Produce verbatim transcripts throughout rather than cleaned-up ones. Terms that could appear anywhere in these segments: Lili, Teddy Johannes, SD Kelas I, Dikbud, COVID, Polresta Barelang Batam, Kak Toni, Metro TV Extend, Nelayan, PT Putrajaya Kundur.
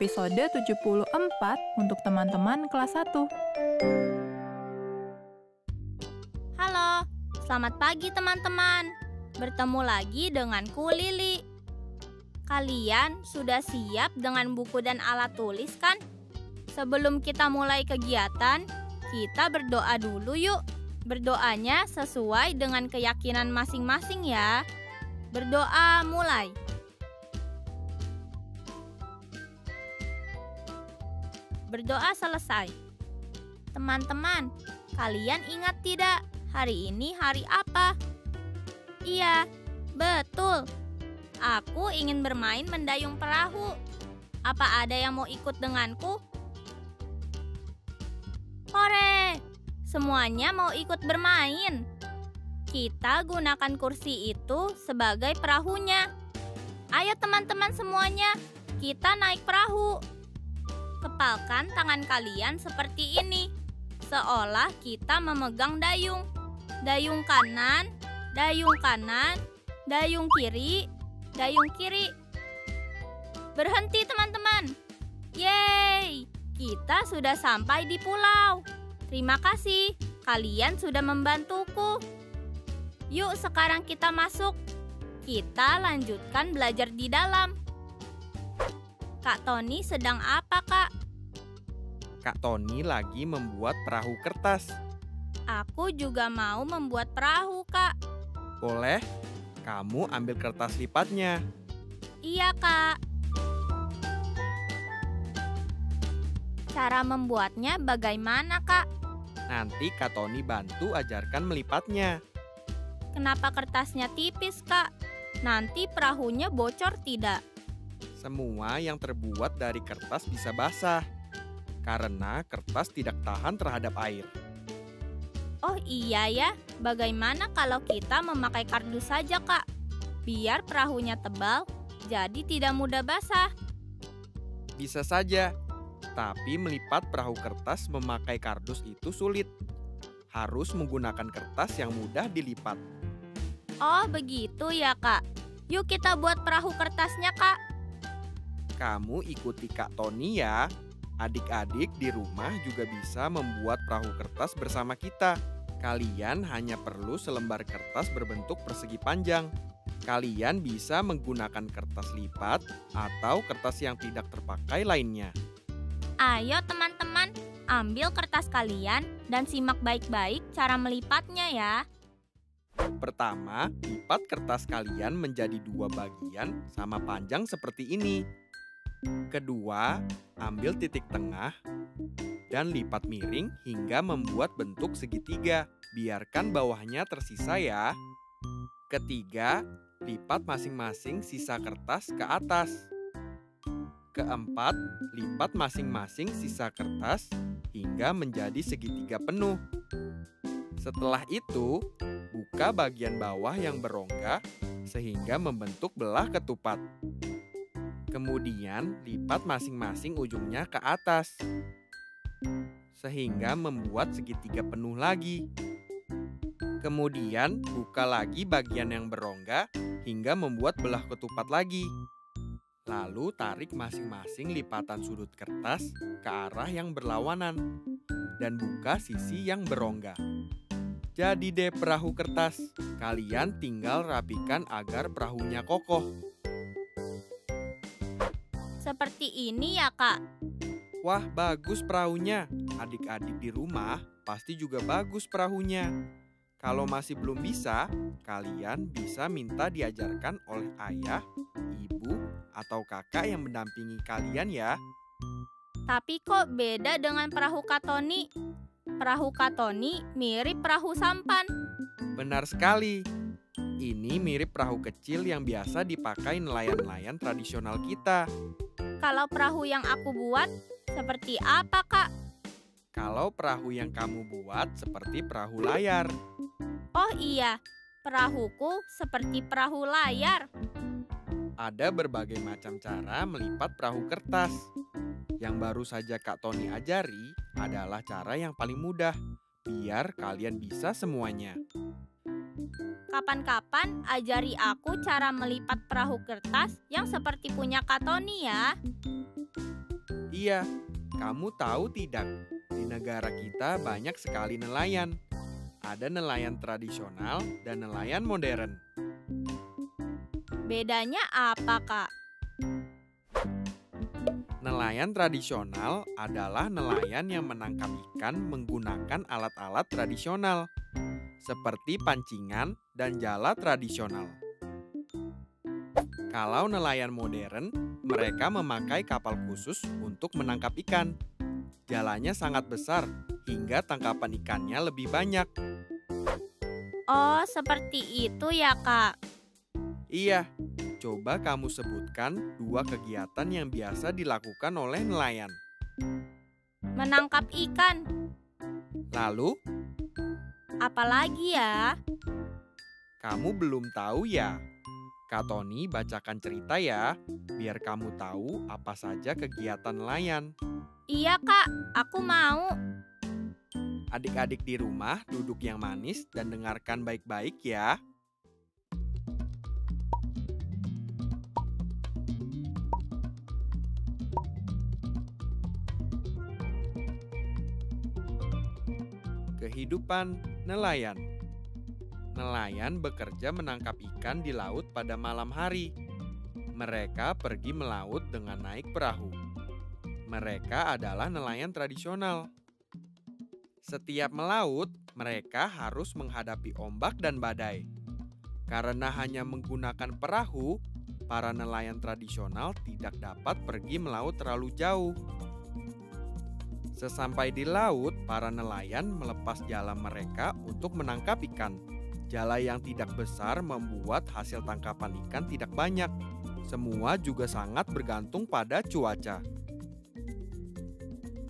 Episode tujuh puluh empat untuk teman-teman kelas satu. Halo, selamat pagi teman-teman. Bertemu lagi denganku Lili. Kalian sudah siap dengan buku dan alat tulis kan? Sebelum kita mulai kegiatan, kita berdoa dulu yuk. Berdoanya sesuai dengan keyakinan masing-masing ya. Berdoa mulai. Berdoa selesai. Teman-teman, kalian ingat tidak hari ini hari apa? Iya, betul. Aku ingin bermain mendayung perahu. Apa ada yang mau ikut denganku? Hore! Semuanya mau ikut bermain. Kita gunakan kursi itu sebagai perahunya. Ayo teman-teman semuanya, kita naik perahu. Kepalkan tangan kalian seperti ini, seolah kita memegang dayung. Dayung kanan, dayung kanan, dayung kiri, dayung kiri. Berhenti teman-teman. Yeay, kita sudah sampai di pulau. Terima kasih, kalian sudah membantuku. Yuk sekarang kita masuk. Kita lanjutkan belajar di dalam. Kak Toni sedang apa, Kak? Kak Toni lagi membuat perahu kertas. Aku juga mau membuat perahu, Kak. Boleh? Kamu ambil kertas lipatnya. Iya, Kak. Cara membuatnya bagaimana, Kak? Nanti Kak Toni bantu ajarkan melipatnya. Kenapa kertasnya tipis, Kak? Nanti perahunya bocor tidak? Semua yang terbuat dari kertas bisa basah, karena kertas tidak tahan terhadap air. Oh iya ya, bagaimana kalau kita memakai kardus saja, Kak? Biar perahunya tebal, jadi tidak mudah basah. Bisa saja, tapi melipat perahu kertas memakai kardus itu sulit. Harus menggunakan kertas yang mudah dilipat. Oh begitu ya, Kak. Yuk kita buat perahu kertasnya, Kak. Kamu ikuti Kak Toni ya. Adik-adik di rumah juga bisa membuat perahu kertas bersama kita. Kalian hanya perlu selembar kertas berbentuk persegi panjang. Kalian bisa menggunakan kertas lipat atau kertas yang tidak terpakai lainnya. Ayo teman-teman, ambil kertas kalian dan simak baik-baik cara melipatnya ya. Pertama, lipat kertas kalian menjadi dua bagian sama panjang seperti ini. Kedua, ambil titik tengah dan lipat miring hingga membuat bentuk segitiga. Biarkan bawahnya tersisa ya. Ketiga, lipat masing-masing sisa kertas ke atas. Keempat, lipat masing-masing sisa kertas hingga menjadi segitiga penuh. Setelah itu, buka bagian bawah yang berongga sehingga membentuk belah ketupat. Kemudian, lipat masing-masing ujungnya ke atas, sehingga membuat segitiga penuh lagi. Kemudian, buka lagi bagian yang berongga hingga membuat belah ketupat lagi. Lalu, tarik masing-masing lipatan sudut kertas ke arah yang berlawanan, dan buka sisi yang berongga. Jadi deh perahu kertas, kalian tinggal rapikan agar perahunya kokoh. Seperti ini ya, Kak. Wah, bagus perahunya. Adik-adik di rumah pasti juga bagus perahunya. Kalau masih belum bisa, kalian bisa minta diajarkan oleh ayah, ibu, atau kakak yang mendampingi kalian ya. Tapi kok beda dengan perahu Kak Toni? Perahu Kak Toni mirip perahu sampan. Benar sekali. Ini mirip perahu kecil yang biasa dipakai nelayan-nelayan tradisional kita. Kalau perahu yang aku buat, seperti apa, Kak? Kalau perahu yang kamu buat, seperti perahu layar. Oh iya, perahuku seperti perahu layar. Ada berbagai macam cara melipat perahu kertas. Yang baru saja Kak Toni ajari adalah cara yang paling mudah, biar kalian bisa semuanya. Kapan-kapan ajari aku cara melipat perahu kertas yang seperti punya Kak Toni ya. Iya, kamu tahu tidak? Di negara kita banyak sekali nelayan. Ada nelayan tradisional dan nelayan modern. Bedanya apa, Kak? Nelayan tradisional adalah nelayan yang menangkap ikan menggunakan alat-alat tradisional, seperti pancingan dan jala tradisional. Kalau nelayan modern, mereka memakai kapal khusus untuk menangkap ikan. Jalannya sangat besar, hingga tangkapan ikannya lebih banyak. Oh, seperti itu ya, Kak? Iya, coba kamu sebutkan dua kegiatan yang biasa dilakukan oleh nelayan. Menangkap ikan. Lalu? Apalagi ya? Kamu belum tahu ya? Kak Toni bacakan cerita ya, biar kamu tahu apa saja kegiatan nelayan. Iya Kak, aku mau. Adik-adik di rumah duduk yang manis dan dengarkan baik-baik ya. Kehidupan nelayan. Nelayan bekerja menangkap ikan di laut pada malam hari. Mereka pergi melaut dengan naik perahu. Mereka adalah nelayan tradisional. Setiap melaut, mereka harus menghadapi ombak dan badai. Karena hanya menggunakan perahu, para nelayan tradisional tidak dapat pergi melaut terlalu jauh. Sesampai di laut, para nelayan melepas jala mereka untuk menangkap ikan. Jala yang tidak besar membuat hasil tangkapan ikan tidak banyak. Semua juga sangat bergantung pada cuaca.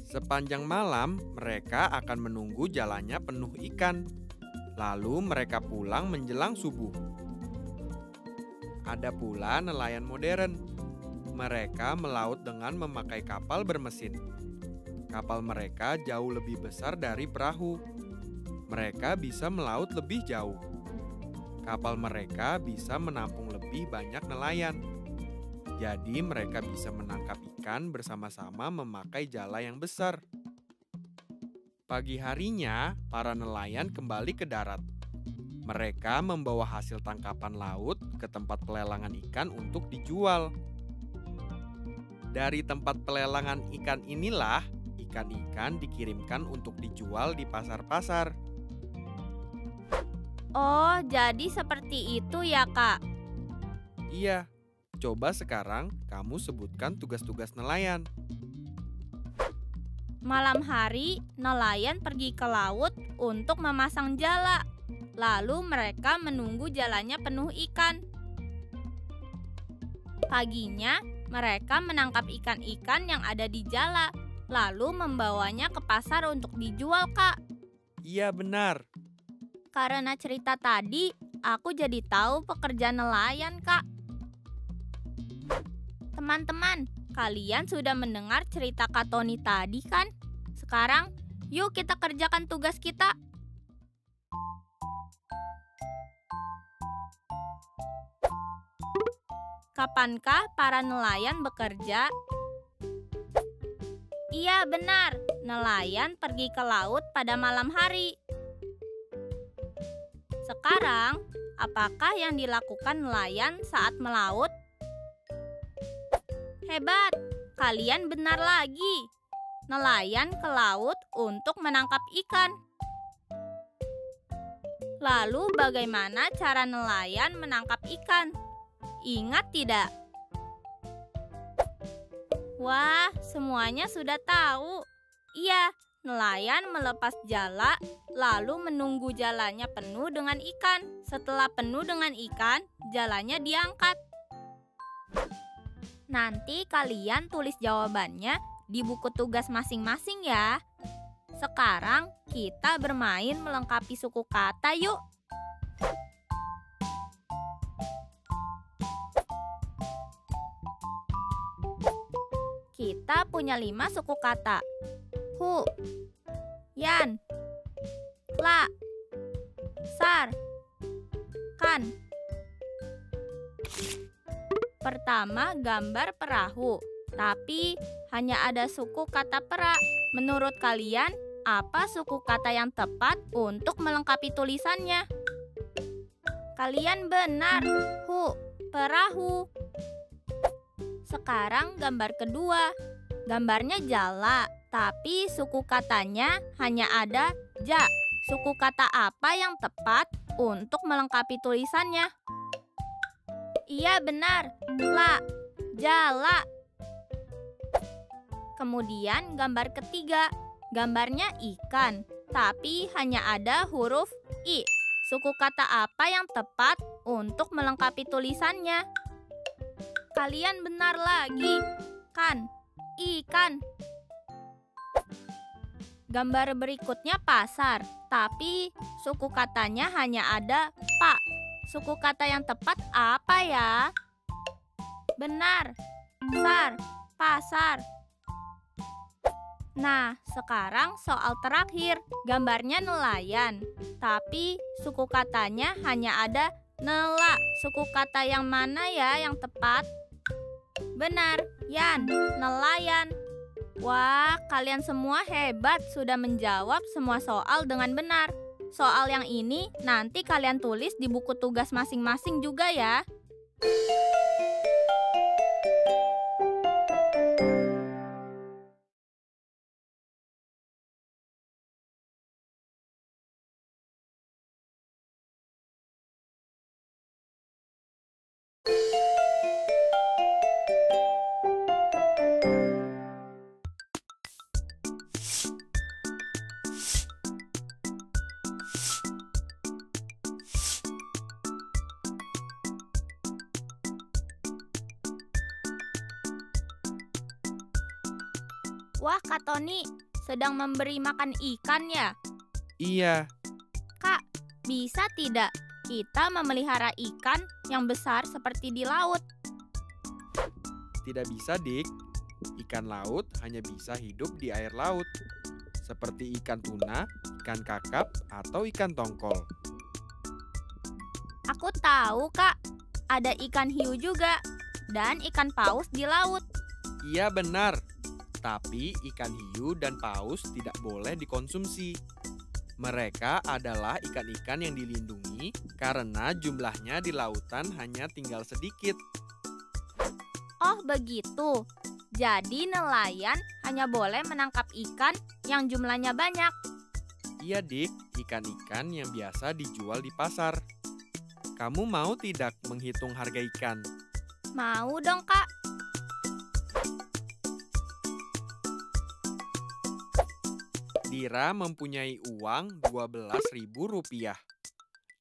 Sepanjang malam, mereka akan menunggu jalannya penuh ikan. Lalu mereka pulang menjelang subuh. Ada pula nelayan modern. Mereka melaut dengan memakai kapal bermesin. Kapal mereka jauh lebih besar dari perahu. Mereka bisa melaut lebih jauh. Kapal mereka bisa menampung lebih banyak nelayan. Jadi mereka bisa menangkap ikan bersama-sama memakai jala yang besar. Pagi harinya, para nelayan kembali ke darat. Mereka membawa hasil tangkapan laut ke tempat pelelangan ikan untuk dijual. Dari tempat pelelangan ikan inilah, ikan-ikan dikirimkan untuk dijual di pasar-pasar. Oh, jadi seperti itu ya, Kak? Iya. Coba sekarang kamu sebutkan tugas-tugas nelayan. Malam hari, nelayan pergi ke laut untuk memasang jala. Lalu mereka menunggu jalannya penuh ikan. Paginya, mereka menangkap ikan-ikan yang ada di jala. Lalu membawanya ke pasar untuk dijual, Kak. Iya, benar. Karena cerita tadi, aku jadi tahu pekerjaan nelayan, Kak. Teman-teman, kalian sudah mendengar cerita Kak Toni tadi, kan? Sekarang, yuk kita kerjakan tugas kita. Kapankah para nelayan bekerja? Iya benar, nelayan pergi ke laut pada malam hari. Sekarang, apakah yang dilakukan nelayan saat melaut? Hebat, kalian benar lagi. Nelayan ke laut untuk menangkap ikan. Lalu bagaimana cara nelayan menangkap ikan? Ingat tidak? Wah, semuanya sudah tahu. Iya, Nelayan melepas jala, lalu menunggu jalannya penuh dengan ikan. Setelah penuh dengan ikan, jalannya diangkat. Nanti kalian tulis jawabannya di buku tugas masing-masing ya. Sekarang kita bermain melengkapi suku kata yuk. Kita punya lima suku kata. Hu, yan, la, sar, kan. Pertama, gambar perahu, tapi hanya ada suku kata pera. Menurut kalian, apa suku kata yang tepat untuk melengkapi tulisannya? Kalian benar, hu, perahu. Sekarang gambar kedua. Gambarnya jala, tapi suku katanya hanya ada ja. Suku kata apa yang tepat untuk melengkapi tulisannya? Iya benar, la, jala. Kemudian gambar ketiga. Gambarnya ikan, tapi hanya ada huruf i. Suku kata apa yang tepat untuk melengkapi tulisannya? Kalian benar lagi, kan, ikan. Gambar berikutnya pasar, tapi suku katanya hanya ada pa. Suku kata yang tepat apa ya? Benar, sar, pasar. Nah, sekarang soal terakhir. Gambarnya nelayan, tapi suku katanya hanya ada nela. Suku kata yang mana ya yang tepat? Benar, yan, nelayan. Wah, kalian semua hebat sudah menjawab semua soal dengan benar. Soal yang ini nanti kalian tulis di buku tugas masing-masing juga ya. Wah, Kak Toni sedang memberi makan ikan ya? Iya. Kak, bisa tidak kita memelihara ikan yang besar seperti di laut? Tidak bisa, Dik. Ikan laut hanya bisa hidup di air laut. Seperti ikan tuna, ikan kakap, atau ikan tongkol. Aku tahu, Kak. Ada ikan hiu juga. Dan ikan paus di laut. Iya, benar. Tapi ikan hiu dan paus tidak boleh dikonsumsi. Mereka adalah ikan-ikan yang dilindungi karena jumlahnya di lautan hanya tinggal sedikit. Oh begitu. Jadi nelayan hanya boleh menangkap ikan yang jumlahnya banyak. Iya Dik, ikan-ikan yang biasa dijual di pasar. Kamu mau tidak menghitung harga ikan? Mau dong Kak. Dira mempunyai uang dua belas ribu rupiah.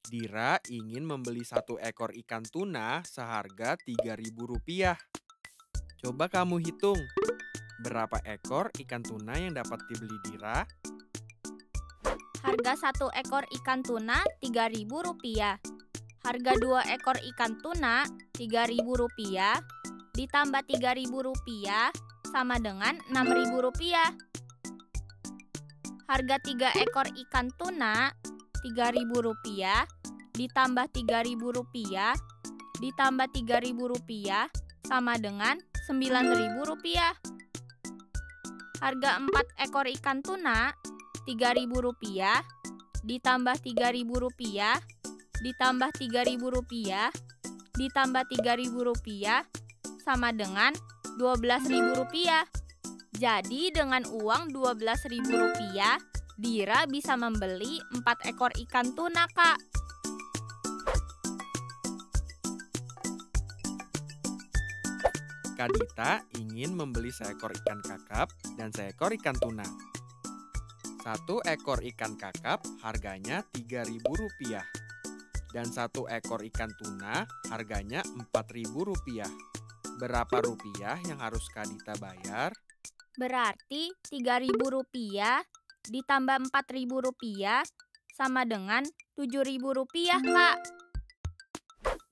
Dira ingin membeli satu ekor ikan tuna seharga tiga ribu rupiah. Coba kamu hitung, berapa ekor ikan tuna yang dapat dibeli Dira? Harga satu ekor ikan tuna tiga ribu rupiah. Harga dua ekor ikan tuna tiga ribu rupiah. Ditambah tiga ribu rupiah sama dengan enam ribu rupiah. Harga tiga ekor ikan tuna tiga ribu rupiah ditambah tiga ribu rupiah ditambah tiga ribu rupiah sama dengan sembilan ribu rupiah. Harga empat ekor ikan tuna tiga ribu rupiah ditambah tiga ribu rupiah ditambah tiga ribu rupiah ditambah tiga ribu rupiah sama dengan dua belas ribu rupiah. Jadi dengan uang dua belas ribu rupiah, Dira bisa membeli empat ekor ikan tuna, Kak. Kak Dita ingin membeli seekor ikan kakap dan seekor ikan tuna. Satu ekor ikan kakap harganya tiga ribu rupiah. Dan satu ekor ikan tuna harganya empat ribu rupiah. Berapa rupiah yang harus Kak Dita bayar? Berarti tiga ribu rupiah ditambah empat ribu rupiah sama dengan tujuh ribu rupiah, Kak.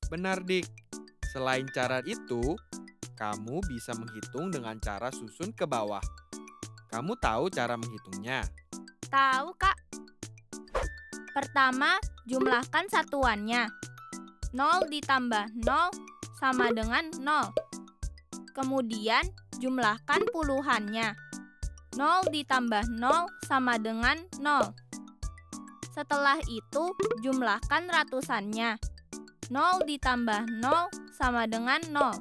Benar, Dik. Selain cara itu, kamu bisa menghitung dengan cara susun ke bawah. Kamu tahu cara menghitungnya? Tahu, Kak. Pertama, jumlahkan satuannya. nol ditambah nol sama dengan nol. Kemudian, jumlahkan puluhannya. nol ditambah nol sama dengan nol. Setelah itu, jumlahkan ratusannya. nol ditambah nol sama dengan nol.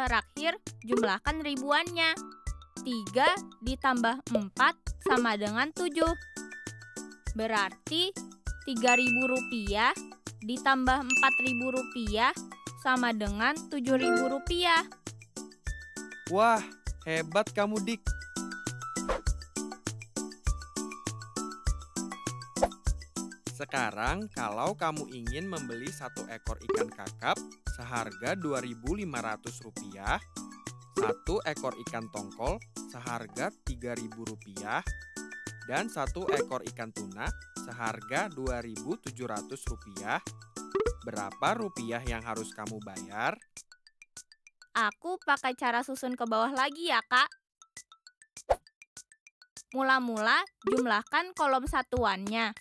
Terakhir, jumlahkan ribuannya. tiga ditambah empat sama dengan tujuh. Berarti tiga ribu rupiah ditambah empat ribu rupiah sama dengan tujuh ribu rupiah. Wah, hebat kamu, Dik. Sekarang, kalau kamu ingin membeli satu ekor ikan kakap seharga dua ribu lima ratus rupiah, satu ekor ikan tongkol seharga tiga ribu rupiah, dan satu ekor ikan tuna seharga dua ribu tujuh ratus rupiah, berapa rupiah yang harus kamu bayar? Aku pakai cara susun ke bawah lagi ya, Kak. Mula-mula jumlahkan kolom satuannya.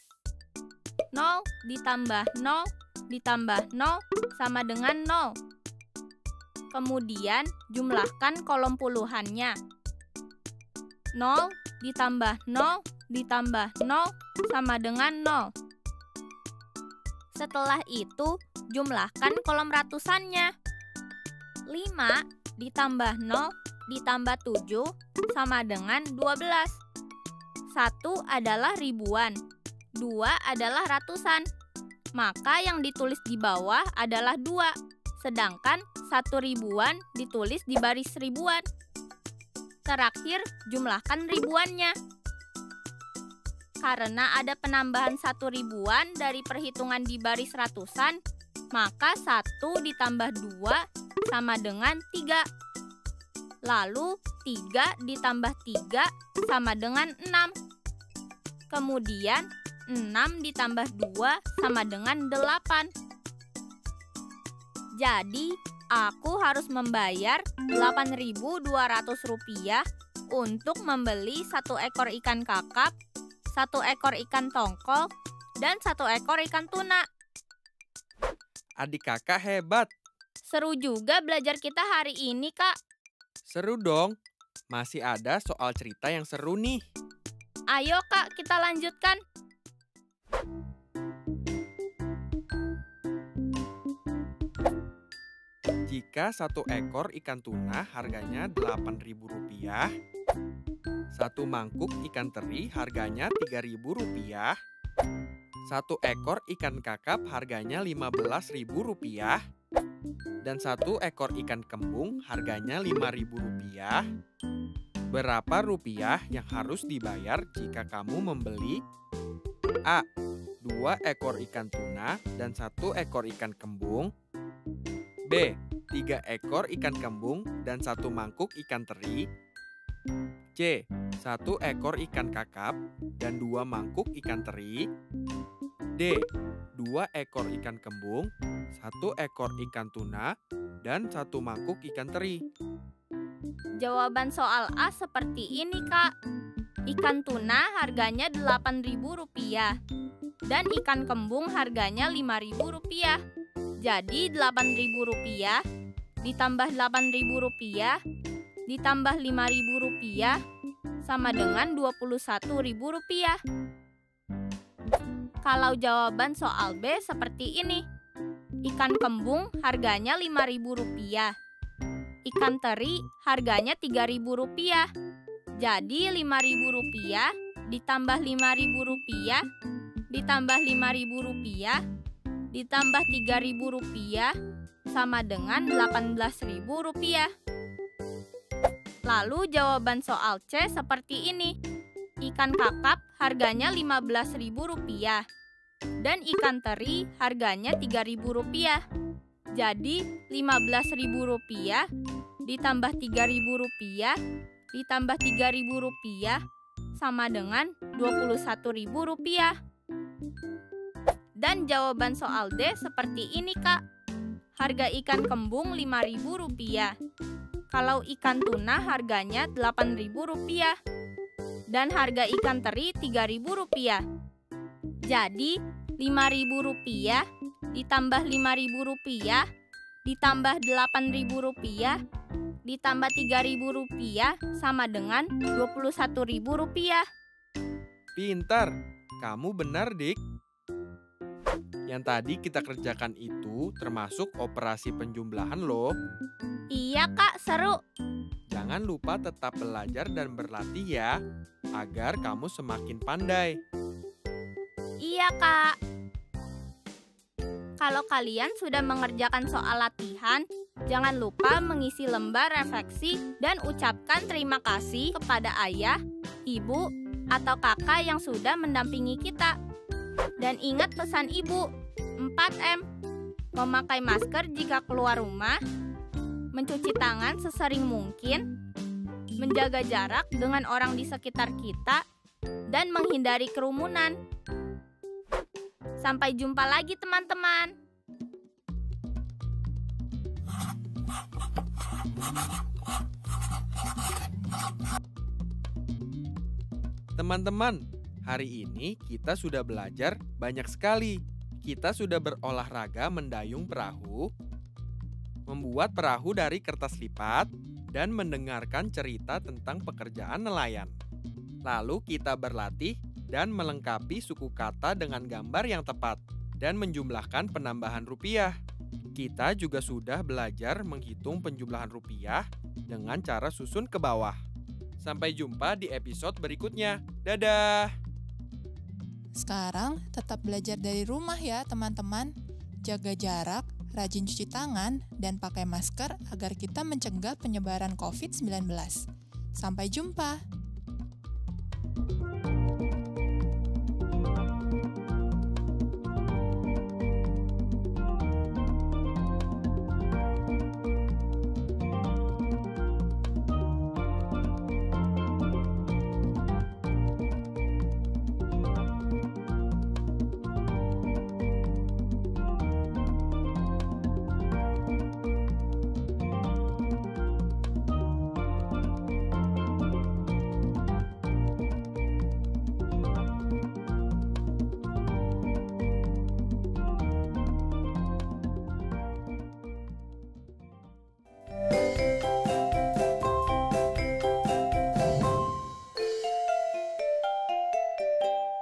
nol ditambah nol ditambah nol sama dengan nol. Kemudian jumlahkan kolom puluhannya. nol ditambah nol ditambah nol sama dengan nol. Setelah itu jumlahkan kolom ratusannya. lima ditambah nol ditambah tujuh sama dengan dua belas. satu adalah ribuan, dua adalah ratusan. Maka yang ditulis di bawah adalah dua, sedangkan satu ribuan ditulis di baris ribuan. Terakhir, jumlahkan ribuannya. Karena ada penambahan satu ribuan dari perhitungan di baris ratusan, maka satu ditambah dua sama dengan tiga. Lalu tiga ditambah tiga sama dengan enam. Kemudian enam ditambah dua sama dengan delapan. Jadi aku harus membayar delapan ribu dua ratus rupiah untuk membeli satu ekor ikan kakap, satu ekor ikan tongkol, dan satu ekor ikan tuna. Adik kakak hebat. Seru juga belajar kita hari ini, Kak. Seru dong. Masih ada soal cerita yang seru nih. Ayo, Kak, kita lanjutkan. Jika satu ekor ikan tuna harganya delapan ribu rupiah, satu mangkuk ikan teri harganya tiga ribu rupiah, satu ekor ikan kakap harganya lima belas ribu rupiah, dan satu ekor ikan kembung harganya lima ribu rupiah. Berapa rupiah yang harus dibayar jika kamu membeli? A. Dua ekor ikan tuna dan satu ekor ikan kembung. B. Tiga ekor ikan kembung dan satu mangkuk ikan teri. C. Satu ekor ikan kakap dan dua mangkuk ikan teri. D. Dua ekor ikan kembung, satu ekor ikan tuna, dan satu mangkuk ikan teri. Jawaban soal A seperti ini, Kak. Ikan tuna harganya delapan ribu rupiah dan ikan kembung harganya lima ribu rupiah. Jadi delapan ribu rupiah ditambah delapan ribu rupiah ditambah lima ribu rupiah sama dengan dua puluh satu ribu rupiah. Kalau jawaban soal B seperti ini. Ikan kembung harganya lima ribu rupiah. Ikan teri harganya tiga ribu rupiah. Jadi lima ribu rupiah ditambah lima ribu rupiah ditambah lima ribu rupiah ditambah tiga ribu rupiah sama dengan delapan belas ribu rupiah. Lalu jawaban soal C seperti ini. Ikan kakap harganya lima belas ribu rupiah dan ikan teri harganya tiga ribu rupiah. Jadi lima belas ribu rupiah ditambah tiga ribu rupiah ditambah tiga ribu rupiah sama dengan dua puluh satu ribu rupiah. Dan jawaban soal D seperti ini, Kak. Harga ikan kembung lima ribu rupiah. Kalau ikan tuna harganya delapan ribu rupiah. Dan harga ikan teri tiga ribu rupiah. Jadi lima ribu rupiah ditambah lima ribu rupiah ditambah delapan ribu rupiah ditambah tiga ribu rupiah sama dengan dua puluh satu ribu rupiah. Pintar, kamu benar, Dik. Yang tadi kita kerjakan itu termasuk operasi penjumlahan loh. Iya, Kak, seru. Jangan lupa tetap belajar dan berlatih ya, agar kamu semakin pandai. Iya, Kak. Kalau kalian sudah mengerjakan soal latihan, jangan lupa mengisi lembar refleksi dan ucapkan terima kasih kepada ayah, ibu, atau kakak yang sudah mendampingi kita. Dan ingat pesan ibu, empat M. Memakai masker jika keluar rumah, mencuci tangan sesering mungkin, menjaga jarak dengan orang di sekitar kita, dan menghindari kerumunan. Sampai jumpa lagi, teman-teman. Teman-teman, hari ini kita sudah belajar banyak sekali. Kita sudah berolahraga mendayung perahu, membuat perahu dari kertas lipat, dan mendengarkan cerita tentang pekerjaan nelayan. Lalu kita berlatih dan melengkapi suku kata dengan gambar yang tepat dan menjumlahkan penambahan rupiah. Kita juga sudah belajar menghitung penjumlahan rupiah dengan cara susun ke bawah. Sampai jumpa di episode berikutnya. Dadah! Sekarang tetap belajar dari rumah ya, teman-teman. Jaga jarak, rajin cuci tangan, dan pakai masker agar kita mencegah penyebaran COVID sembilan belas. Sampai jumpa!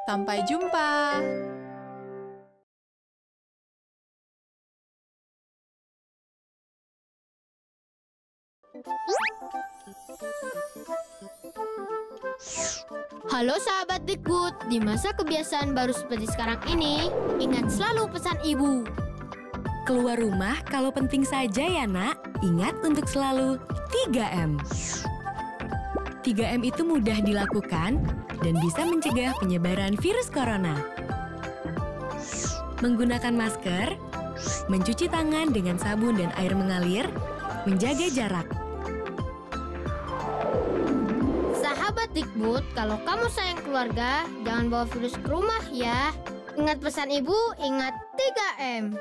Sampai jumpa! Halo sahabat Dikbud, di masa kebiasaan baru seperti sekarang ini, ingat selalu pesan ibu. Keluar rumah kalau penting saja ya nak, ingat untuk selalu tiga M. tiga M itu mudah dilakukan dan bisa mencegah penyebaran virus corona. Menggunakan masker, mencuci tangan dengan sabun dan air mengalir, menjaga jarak. Sahabat Dikbud, kalau kamu sayang keluarga, jangan bawa virus ke rumah ya. Ingat pesan ibu, ingat tiga M.